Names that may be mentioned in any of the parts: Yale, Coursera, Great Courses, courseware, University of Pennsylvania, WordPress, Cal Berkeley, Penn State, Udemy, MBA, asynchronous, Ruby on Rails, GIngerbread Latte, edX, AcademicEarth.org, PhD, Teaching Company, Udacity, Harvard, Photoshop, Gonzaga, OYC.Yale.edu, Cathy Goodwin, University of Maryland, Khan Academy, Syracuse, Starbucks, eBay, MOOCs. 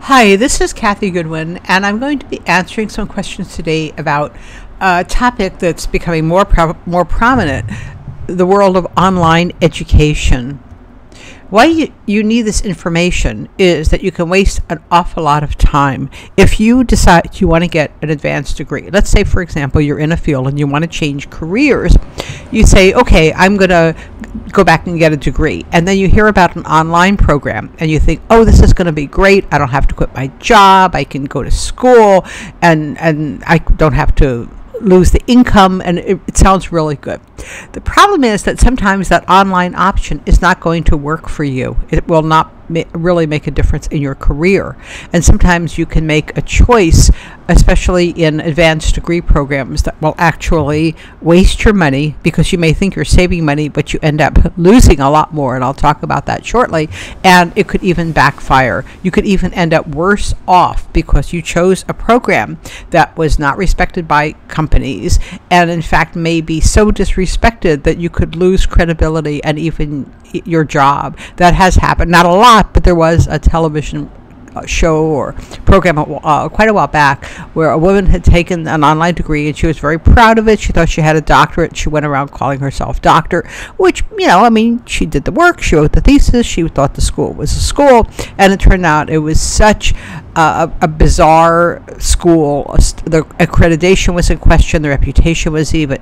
Hi, this is Cathy Goodwin, and I'm going to be answering some questions today about a topic that's becoming more prominent, the world of online education. Why you need this information is that you can waste an awful lot of time if you decide you want to get an advanced degree. Let's say, for example, you're in a field and you want to change careers. You say, okay, I'm going to go back and get a degree. And then you hear about an online program and you think, oh, this is going to be great. I don't have to quit my job. I can go to school and I don't have to lose the income, and it sounds really good. The problem is that sometimes that online option is not going to work for you. It will not really make a difference in your career. And sometimes you can make a choice, especially in advanced degree programs, that will actually waste your money, because you may think you're saving money, but you end up losing a lot more, and I'll talk about that shortly, and it could even backfire. You could even end up worse off because you chose a program that was not respected by companies, and in fact may be so disrespected that you could lose credibility and even your job. That has happened, not a lot, but there was a television show or program quite a while back where a woman had taken an online degree and she was very proud of it. She thought she had a doctorate. She went around calling herself doctor, which, you know, I mean, she did the work, she wrote the thesis, she thought the school was a school, and it turned out it was such a bizarre school. The accreditation was in question, the reputation was even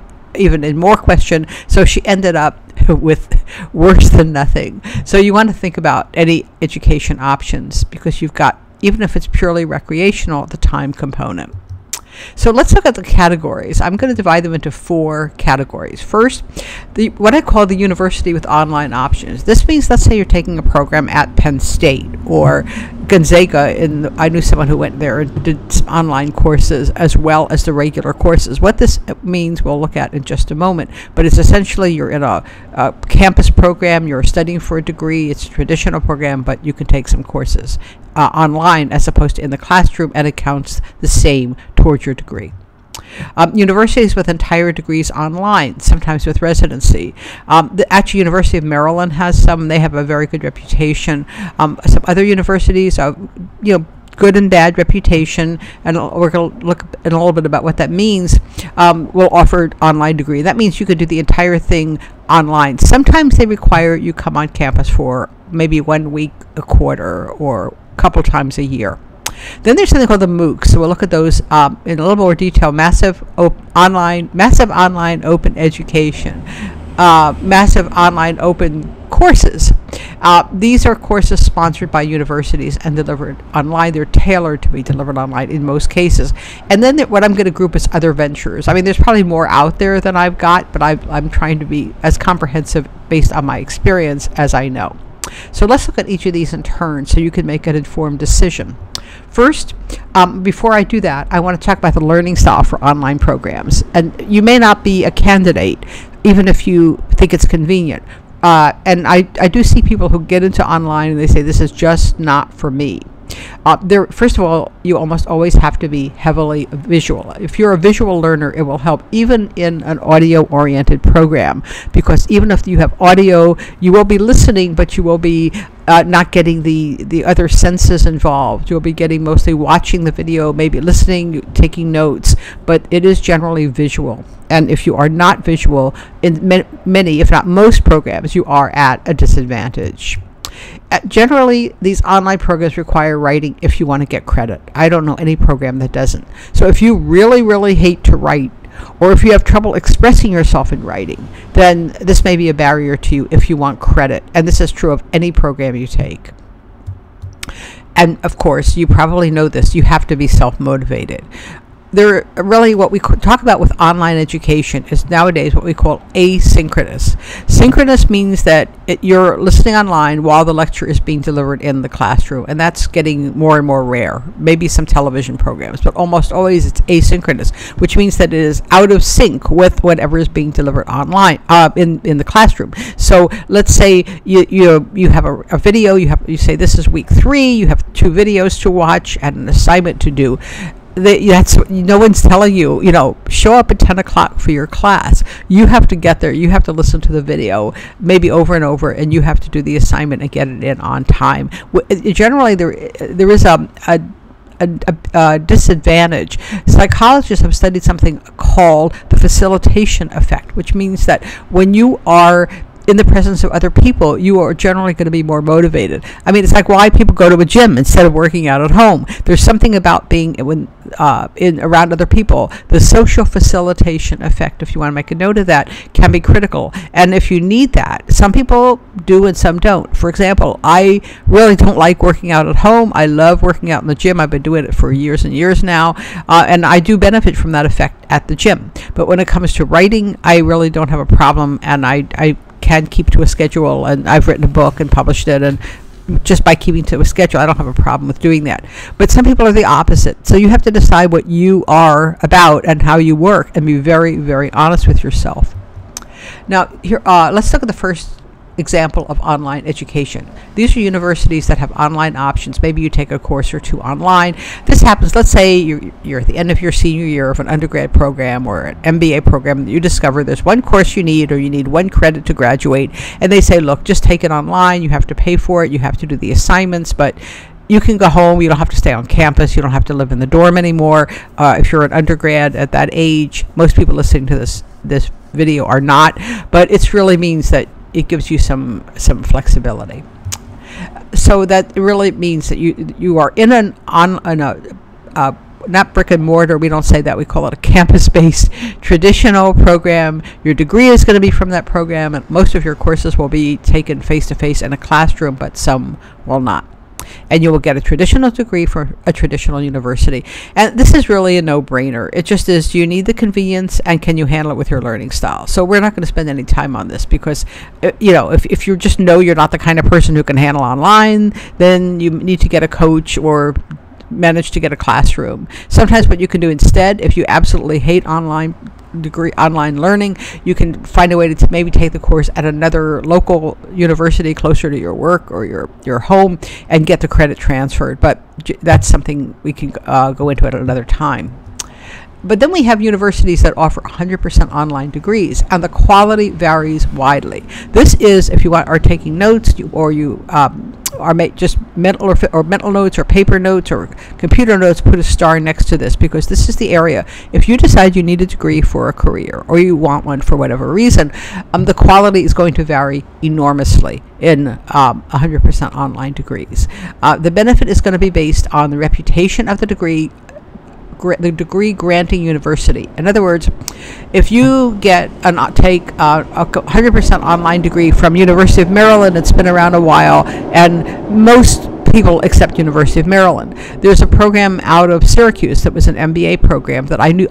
in more question, so she ended up with worse than nothing. So you want to think about any education options, because you've got, even if it's purely recreational, the time component. So let's look at the categories. I'm going to divide them into four categories. First, what I call the university with online options. This means, let's say you're taking a program at Penn State or Gonzaga. I knew someone who went there and did online courses as well as the regular courses. What this means we'll look at in just a moment, but it's essentially you're in a campus program, you're studying for a degree, it's a traditional program, but you can take some courses online as opposed to in the classroom, and it counts the same towards your degree. Universities with entire degrees online, sometimes with residency. Actually, University of Maryland has some. They have a very good reputation. Some other universities are, you know, good and bad reputation, and we're going to look in a little bit about what that means. Will offer online degree. That means you could do the entire thing online. Sometimes they require you come on campus for maybe 1 week, a quarter, or a couple times a year. Then there's something called the MOOCs. So we'll look at those in a little more detail. Massive online open education, massive online open courses. These are courses sponsored by universities and delivered online. They're tailored to be delivered online in most cases. And then what I'm going to group as other ventures. I mean, there's probably more out there than I've got, but I'm trying to be as comprehensive based on my experience as I know. So let's look at each of these in turn so you can make an informed decision. First, before I do that, I want to talk about the learning style for online programs. And you may not be a candidate, even if you think it's convenient. And I do see people who get into online and they say, this is just not for me. First of all, you almost always have to be heavily visual. If you're a visual learner, it will help even in an audio-oriented program, because even if you have audio, you will be listening, but you will be not getting the other senses involved. You'll be getting mostly watching the video, maybe listening, taking notes, but it is generally visual. And if you are not visual, in many, if not most programs, you are at a disadvantage. Generally, these online programs require writing if you want to get credit. I don't know any program that doesn't. So if you really, really hate to write, or if you have trouble expressing yourself in writing, then this may be a barrier to you if you want credit. And this is true of any program you take. And of course, you probably know this, you have to be self-motivated. There really, what we talk about with online education is nowadays what we call asynchronous. Synchronous means that you're listening online while the lecture is being delivered in the classroom, and that's getting more and more rare. Maybe some television programs, but almost always it's asynchronous, which means that it is out of sync with whatever is being delivered online in the classroom. So let's say you have a video, you say this is week 3, you have 2 videos to watch and an assignment to do. that's, no one's telling you, you know, show up at 10 o'clock for your class. You have to get there. You have to listen to the video, maybe over and over, and you have to do the assignment and get it in on time. Generally, there is a disadvantage. Psychologists have studied something called the facilitation effect, which means that when you are in the presence of other people, you are generally going to be more motivated. I mean, it's like why people go to a gym instead of working out at home. There's something about being around other people. The social facilitation effect, if you want to make a note of that, can be critical. And if you need that, some people do and some don't. For example, I really don't like working out at home. I love working out in the gym. I've been doing it for years and years now. And I do benefit from that effect at the gym. But when it comes to writing, I really don't have a problem, and I can keep to a schedule, and I've written a book and published it, and just by keeping to a schedule, I don't have a problem with doing that. But some people are the opposite. So you have to decide what you are about and how you work, and be very, very honest with yourself. Now, here, let's look at the first example of online education. These are universities that have online options. Maybe you take a course or two online. This happens, let's say you're at the end of your senior year of an undergrad program or an MBA program that you discover there's one course you need, or you need one credit to graduate, and they say, look, just take it online. You have to pay for it. You have to do the assignments, but you can go home. You don't have to stay on campus. You don't have to live in the dorm anymore. If you're an undergrad at that age, most people listening to this video are not, but it really means that it gives you some flexibility. So that really means that you are in not brick and mortar, we don't say that, we call it a campus-based traditional program. Your degree is going to be from that program, and most of your courses will be taken face-to-face in a classroom, but some will not. And you will get a traditional degree from a traditional university. And this is really a no-brainer. It just is, do you need the convenience, and can you handle it with your learning style? So we're not going to spend any time on this because, you know, if you just know you're not the kind of person who can handle online, then you need to get a coach or manage to get a classroom. Sometimes what you can do instead, if you absolutely hate online learning, you can find a way to maybe take the course at another local university closer to your work or your home and get the credit transferred. But that's something we can go into at another time. But then we have universities that offer 100% online degrees, and the quality varies widely. This is, if you are taking notes, mental notes or paper notes or computer notes, put a star next to this, because this is the area. If you decide you need a degree for a career, or you want one for whatever reason, the quality is going to vary enormously in 100% online degrees. The benefit is going to be based on the reputation of the degree granting university. In other words, if you take a 100% online degree from University of Maryland, it's been around a while, and most people except University of Maryland. There's a program out of Syracuse that was an MBA program that I knew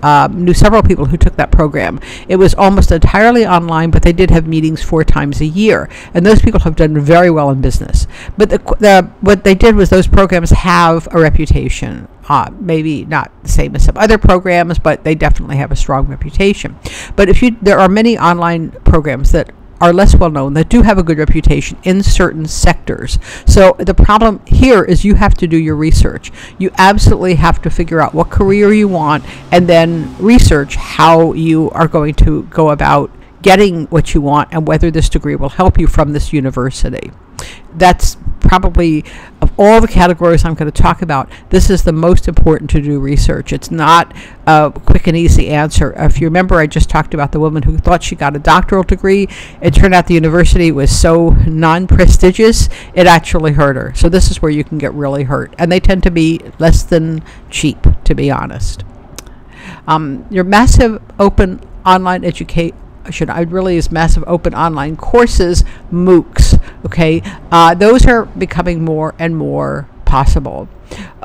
several people who took that program. It was almost entirely online, but they did have meetings 4 times a year, and those people have done very well in business. But what they did was, those programs have a reputation. Maybe not the same as some other programs, but they definitely have a strong reputation. But there are many online programs that are less well known that do have a good reputation in certain sectors. So the problem here is you have to do your research. You absolutely have to figure out what career you want, and then research how you are going to go about getting what you want, and whether this degree will help you from this university. That's probably, of all the categories I'm going to talk about, this is the most important, to do research. It's not a quick and easy answer. If you remember, I just talked about the woman who thought she got a doctoral degree. It turned out the university was so non-prestigious, it actually hurt her. So this is where you can get really hurt. And they tend to be less than cheap, to be honest. Your massive open online education, massive open online courses, MOOCs, okay? Those are becoming more and more possible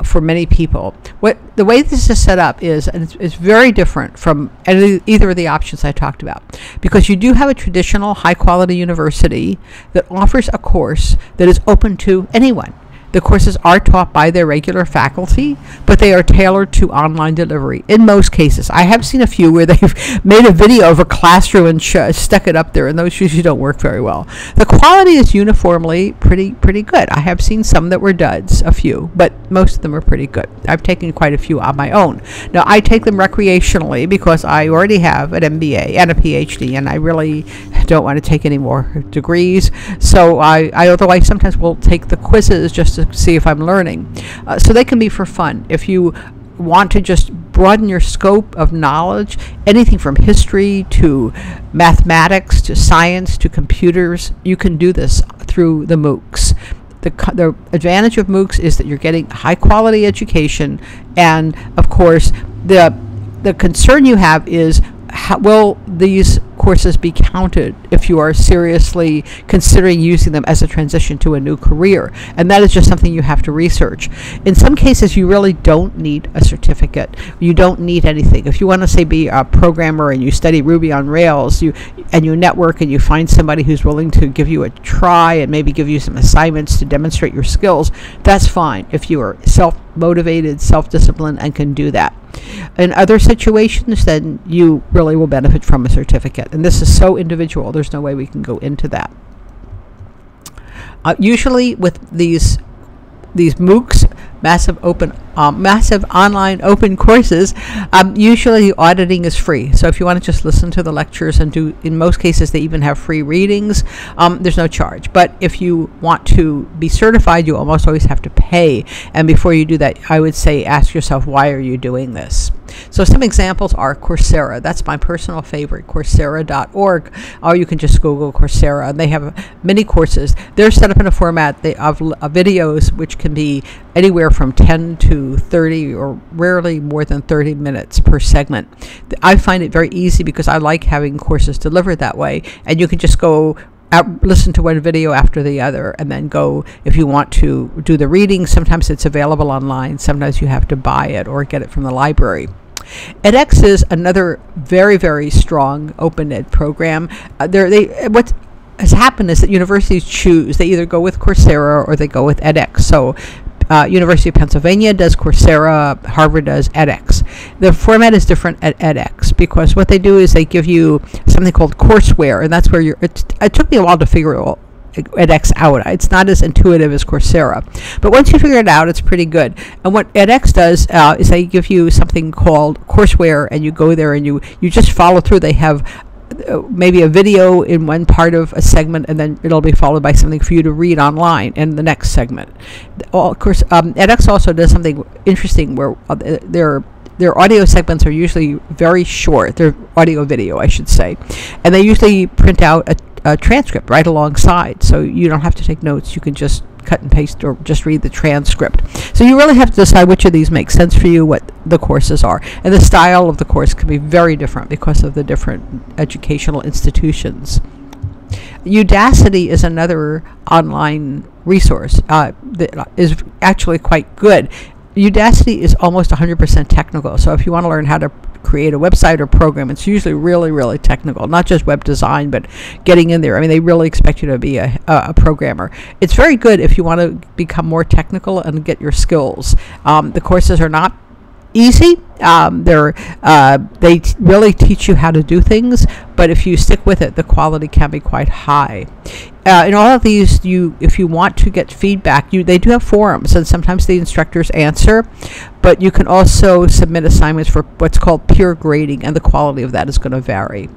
for many people. The way this is set up is, and it's very different from either of the options I talked about, because you do have a traditional high-quality university that offers a course that is open to anyone. The courses are taught by their regular faculty, but they are tailored to online delivery in most cases. I have seen a few where they've made a video of a classroom and stuck it up there, and those usually don't work very well. The quality is uniformly pretty good. I have seen some that were duds, a few, but most of them are pretty good. I've taken quite a few on my own. Now, I take them recreationally because I already have an MBA and a PhD, and I really don't want to take any more degrees. So although I sometimes will take the quizzes just to see if I'm learning. So they can be for fun. If you want to just broaden your scope of knowledge, anything from history to mathematics to science to computers, you can do this through the MOOCs. The advantage of MOOCs is that you're getting high quality education, and of course the concern you have is, how will these courses be counted if you are seriously considering using them as a transition to a new career? And that is just something you have to research. In some cases, you really don't need a certificate. You don't need anything. If you want to, say, be a programmer and you study Ruby on Rails, and you network and you find somebody who's willing to give you a try and maybe give you some assignments to demonstrate your skills, that's fine if you are self-motivated, self-disciplined, and can do that. In other situations, then you really will benefit from a certificate. And this is so individual, there's no way we can go into that. Usually with these MOOCs, massive online open courses, usually auditing is free. So if you want to just listen to the lectures and do, in most cases they even have free readings, there's no charge. But if you want to be certified, you almost always have to pay. And before you do that, I would say ask yourself, why are you doing this? So some examples are Coursera. That's my personal favorite, Coursera.org, or you can just Google Coursera, and they have many courses. They're set up in a format of videos which can be anywhere from 10 to 30, or rarely more than 30 minutes per segment. I find it very easy because I like having courses delivered that way, and you can just go out, listen to one video after the other, and then go, if you want to do the reading, sometimes it's available online, sometimes you have to buy it or get it from the library. edX is another very, very strong open ed program. What has happened is that universities choose, they either go with Coursera or they go with edX. So University of Pennsylvania does Coursera, Harvard does edX. The format is different at edX because what they do is they give you something called courseware, and that's where you're, it took me a while to figure edX out. It's not as intuitive as Coursera, but once you figure it out, it's pretty good. And what edX does is they give you something called courseware, and you go there and you just follow through. They have maybe a video in one part of a segment, and then it'll be followed by something for you to read online in the next segment. Of course, edX also does something interesting where their audio segments are usually very short, their audio video, I should say, and they usually print out a transcript right alongside, so you don't have to take notes. You can just cut and paste or just read the transcript. So you really have to decide which of these makes sense for you, what the courses are. And the style of the course can be very different because of the different educational institutions. Udacity is another online resource that is actually quite good. Udacity is almost 100% technical, so if you want to learn how to create a website or program, it's usually really, really technical, not just web design, but getting in there. I mean, they really expect you to be a programmer. It's very good if you want to become more technical and get your skills. The courses are not easy. They really teach you how to do things, but if you stick with it, the quality can be quite high. In all of these, if you want to get feedback, they do have forums, and sometimes the instructors answer, but you can also submit assignments for what's called peer grading, and the quality of that is going to vary.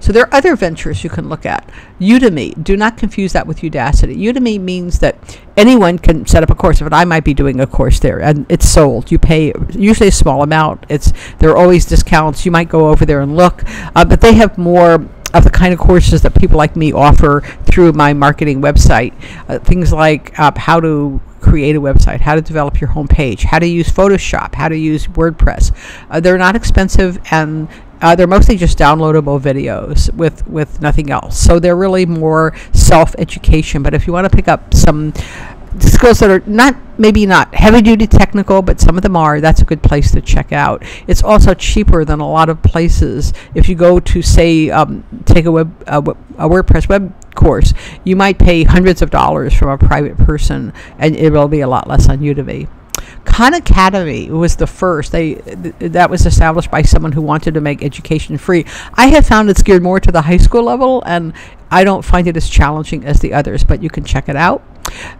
So there are other ventures you can look at. Udemy, do not confuse that with Udacity. Udemy means that anyone can set up a course, but I might be doing a course there, and it's sold. You pay usually a small amount. There are always discounts. You might go over there and look, but they have more of the kind of courses that people like me offer through my marketing website. Things like how to create a website, how to develop your homepage, how to use Photoshop, how to use WordPress. They're not expensive, and they're mostly just downloadable videos with nothing else. So they're really more self-education. But if you want to pick up some skills that are maybe not heavy-duty technical, but some of them are, that's a good place to check out. It's also cheaper than a lot of places. If you go to, say, take a WordPress web course. You might pay hundreds of dollars from a private person, and it will be a lot less on Udemy. Khan Academy was the first. That was established by someone who wanted to make education free. I have found it's geared more to the high school level, and I don't find it as challenging as the others, but you can check it out.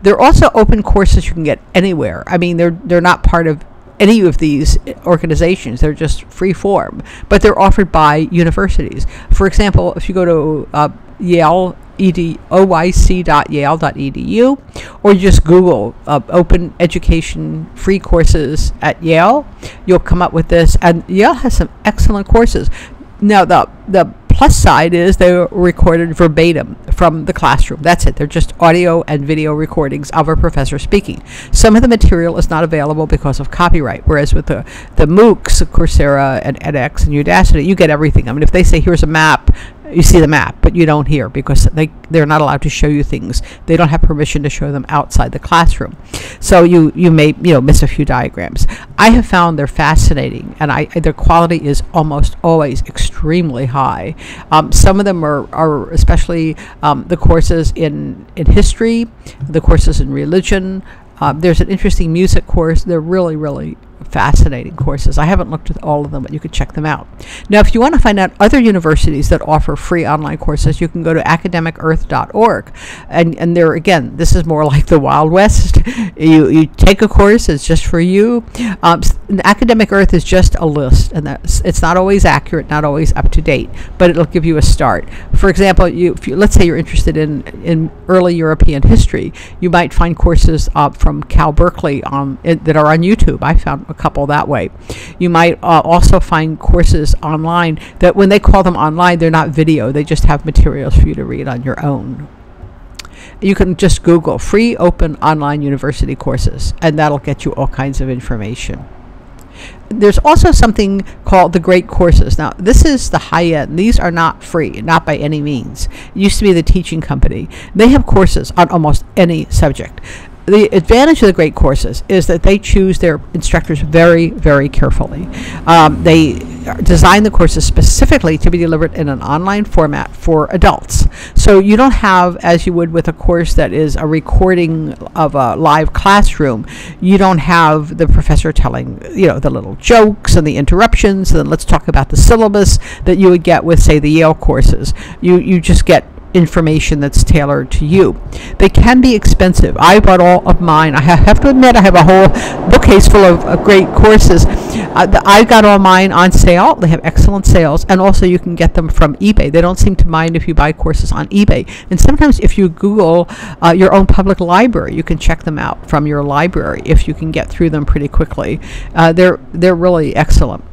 There are also open courses you can get anywhere. I mean, they're not part of any of these organizations. They're just free form, but they're offered by universities. For example, if you go to Yale, OYC.Yale.edu, or just Google open education free courses at Yale, you'll come up with this, and Yale has some excellent courses. Now the plus side is they're recorded verbatim from the classroom. That's it. They're just audio and video recordings of a professor speaking. Some of the material is not available because of copyright, whereas with the MOOCs, Coursera and edX and Udacity, you get everything. I mean, if they say, here's a map, you see the map, but you don't hear, because they're not allowed to show you things. They don't have permission to show them outside the classroom. So you may miss a few diagrams. I have found they're fascinating, and their quality is almost always extremely high. Some of them are especially the courses in history, the courses in religion. There's an interesting music course. They're really, really fascinating courses. I haven't looked at all of them, but you could check them out. Now, if you want to find out other universities that offer free online courses, you can go to AcademicEarth.org. And there, again, this is more like the Wild West. You take a course, it's just for you. Academic Earth is just a list, and it's not always accurate, not always up to date, but it'll give you a start. For example, let's say you're interested in early European history. You might find courses from Cal Berkeley that are on YouTube. I found a couple that way. You might also find courses online that, when they call them online, they're not video. They just have materials for you to read on your own. You can just Google free open online university courses, and that'll get you all kinds of information. There's also something called the Great Courses. Now, this is the high end. These are not free, not by any means. It used to be the Teaching Company. They have courses on almost any subject. The advantage of the Great Courses is that they choose their instructors very, very carefully. They design the courses specifically to be delivered in an online format for adults. So you don't have, as you would with a course that is a recording of a live classroom, you don't have the professor telling, the little jokes and the interruptions, and then let's talk about the syllabus that you would get with, say, the Yale courses. You just get information that's tailored to you. They can be expensive. I bought all of mine. I have to admit, I have a whole bookcase full of Great Courses. I got all mine on sale. They have excellent sales, and also you can get them from eBay. They don't seem to mind if you buy courses on eBay. And sometimes if you Google your own public library, you can check them out from your library if you can get through them pretty quickly. They're really excellent.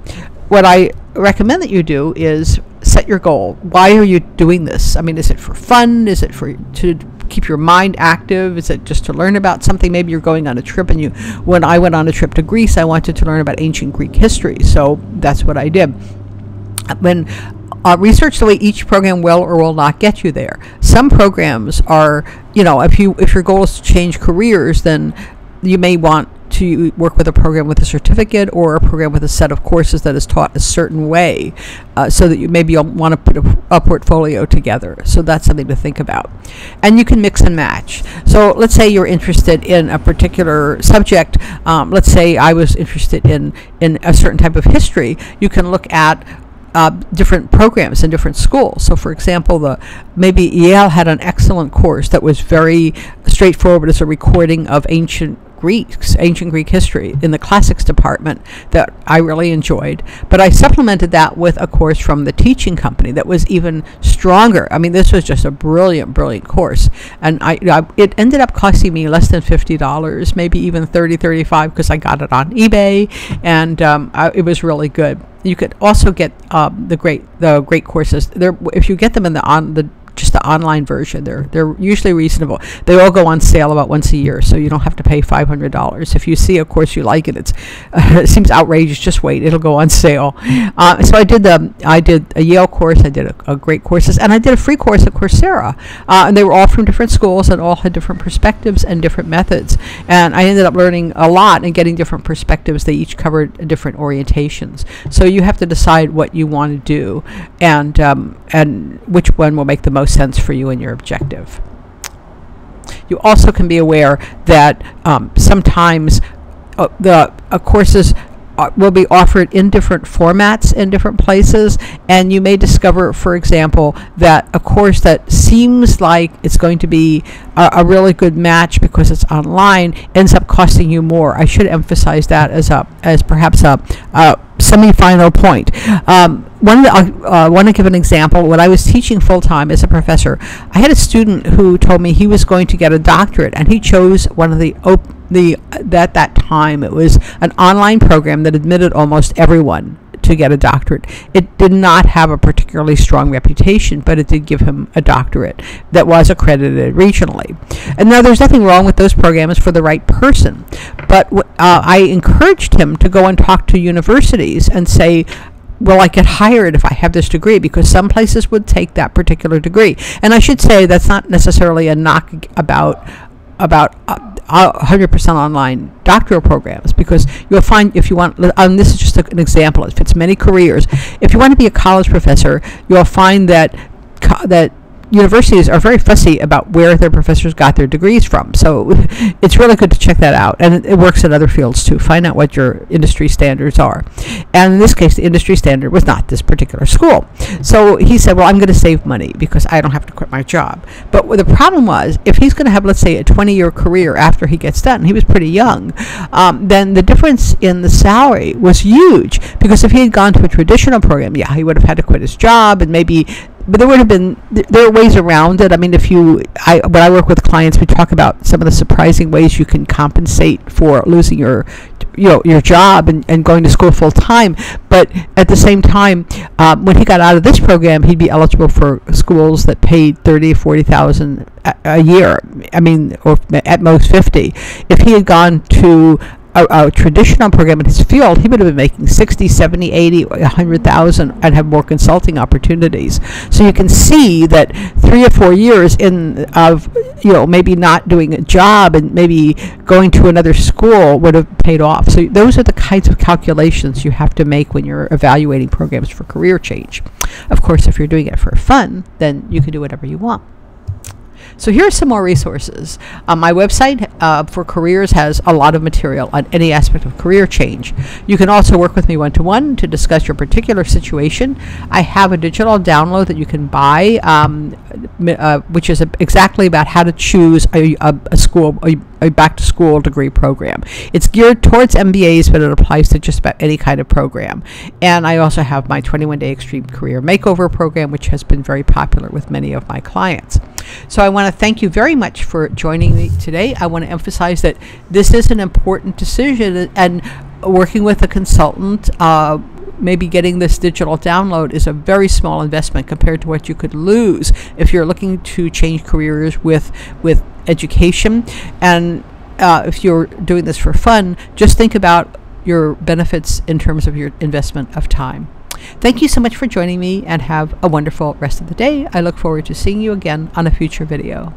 What I recommend that you do is set your goal. Why are you doing this? I mean, is it for fun? Is it to keep your mind active? Is it just to learn about something? Maybe you're going on a trip, and when I went on a trip to Greece, I wanted to learn about ancient Greek history, so that's what I did. Research the way each program will or will not get you there. Some programs are, if your goal is to change careers, then you may want to work with a program with a certificate, or a program with a set of courses that is taught a certain way, so that you'll want to put a portfolio together. So that's something to think about. And you can mix and match. So let's say you're interested in a particular subject. Let's say I was interested in a certain type of history. You can look at different programs in different schools. So, for example, maybe Yale had an excellent course that was very straightforward as a recording of ancient Greek history in the classics department that I really enjoyed. But I supplemented that with a course from the Teaching Company that was even stronger. I mean, this was just a brilliant, brilliant course. And it ended up costing me less than $50, maybe even $30, $35, because I got it on eBay, and it was really good. You could also get the great courses. If you get them in just the online version, they're usually reasonable. They all go on sale about once a year, so you don't have to pay $500. If you see a course you like and it seems outrageous, just wait, it'll go on sale. So I did a Yale course, I did a Great Courses, and I did a free course at Coursera, and they were all from different schools and all had different perspectives and different methods, and I ended up learning a lot and getting different perspectives. They each covered different orientations, so you have to decide what you want to do and which one will make the most sense for you and your objective. You also can be aware that sometimes courses will be offered in different formats in different places, and you may discover, for example, that a course that seems like it's going to be a really good match because it's online ends up costing you more. I should emphasize that as perhaps a semi-final point. I want to give an example. When I was teaching full-time as a professor, I had a student who told me he was going to get a doctorate, and he chose one of the at that time it was an online program that admitted almost everyone to get a doctorate. It did not have a particularly strong reputation, but it did give him a doctorate that was accredited regionally. And now there's nothing wrong with those programs for the right person, but I encouraged him to go and talk to universities and say, will I get hired if I have this degree? Because some places would take that particular degree. And I should say that's not necessarily a knock about 100% online doctoral programs, because you'll find, if you want, and this is just an example, it fits many careers. If you want to be a college professor, you'll find that that universities are very fussy about where their professors got their degrees from. So it's really good to check that out. And it works in other fields too. Find out what your industry standards are. And in this case, the industry standard was not this particular school. So he said, well, I'm going to save money because I don't have to quit my job. But the problem was, if he's going to have, let's say, a 20-year career after he gets done, he was pretty young, then the difference in the salary was huge. Because if he had gone to a traditional program, yeah, he would have had to quit his job, and maybe, but there would have been, there are ways around it. I mean, if you, when I work with clients, we talk about some of the surprising ways you can compensate for losing your, your job and going to school full time. But at the same time, when he got out of this program, he'd be eligible for schools that paid $30,000 to $40,000 a year. I mean, or at most $50,000. If he had gone to a traditional program in his field, he would have been making $60,000, $70,000, $80,000, $100,000 and have more consulting opportunities. So you can see that 3 or 4 years in of, you know, maybe not doing a job and maybe going to another school would have paid off. So those are the kinds of calculations you have to make when you're evaluating programs for career change. Of course, if you're doing it for fun, then you can do whatever you want. So here are some more resources. My website for careers has a lot of material on any aspect of career change. You can also work with me one-to-one to discuss your particular situation. I have a digital download that you can buy, which is exactly about how to choose a school, a back-to-school degree program. It's geared towards MBAs, but it applies to just about any kind of program. And I also have my 21-day Extreme Career Makeover program, which has been very popular with many of my clients. So I want to thank you very much for joining me today. I want to emphasize that this is an important decision, and working with a consultant, maybe getting this digital download, is a very small investment compared to what you could lose if you're looking to change careers with education. And if you're doing this for fun, just think about your benefits in terms of your investment of time. Thank you so much for joining me, and have a wonderful rest of the day. I look forward to seeing you again on a future video.